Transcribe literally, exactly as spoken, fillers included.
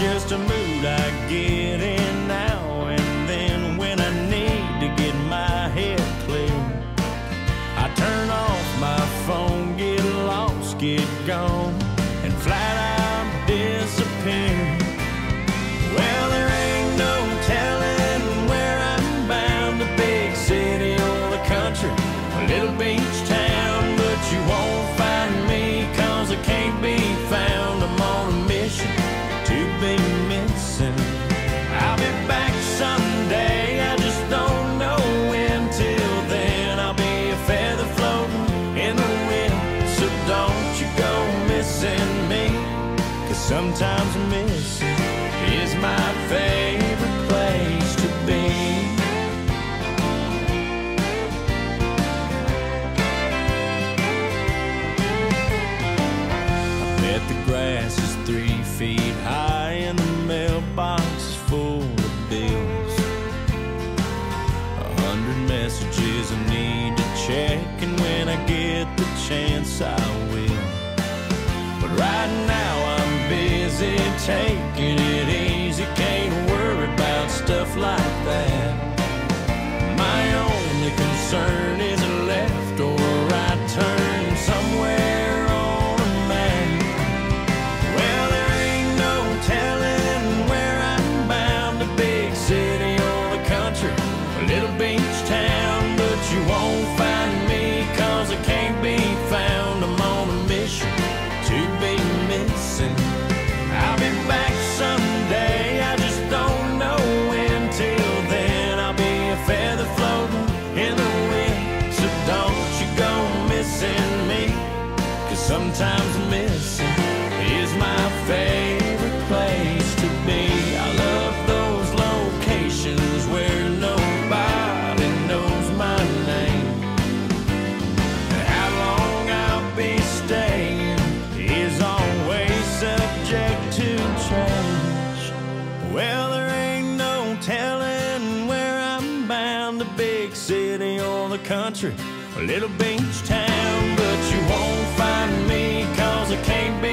just a mood I get in now and then when I need to get my head clear. I turn off my phone, get lost, get gone, and flat out disappear. Well, there ain't no telling where I'm bound, the big city or the country, a little beach town, but you won't find me, 'cause I can't be found. I'm on a mission to be missing. I'll be back someday, I just don't know when. Till then I'll be a feather floating in the wind. So don't you go missing me, 'cause sometimes missing is my favorite place to be. I bet the grass is three feet high and the mailbox is full of bills. A hundred messages I need to check, and when I get the chance I will. But right now I'm busy taking it easy, can't worry about stuff like that. My only concern is a left or a right turn somewhere on a map. Well, there ain't no telling where I'm bound, the big city or the country, a little beach town, but you won't find me, 'cause I can't be found. I'm on a mission to be missing. I'll be back someday, I just don't know when. Till then I'll be a feather floating in the wind. So don't you go missing me, 'cause sometimes missing is my favorite place to be. I love those locations where nobody knows my name. How long I'll be staying is always subject to change. Well, there ain't no telling where I'm bound, the big city or the country, a little beach town, but you won't find me, 'cause I can't be